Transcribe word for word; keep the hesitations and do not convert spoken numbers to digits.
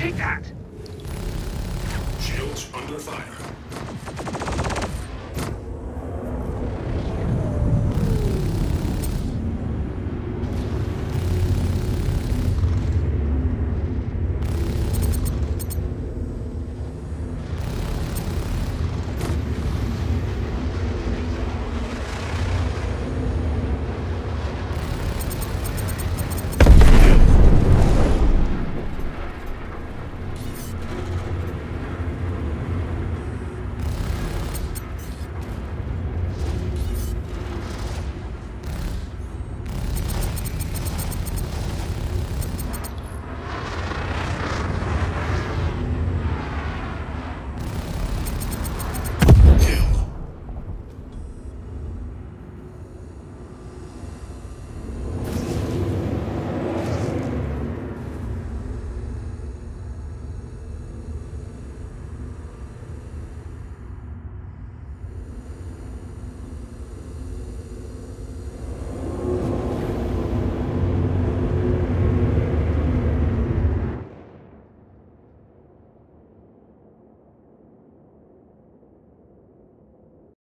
Take that! Shields under fire.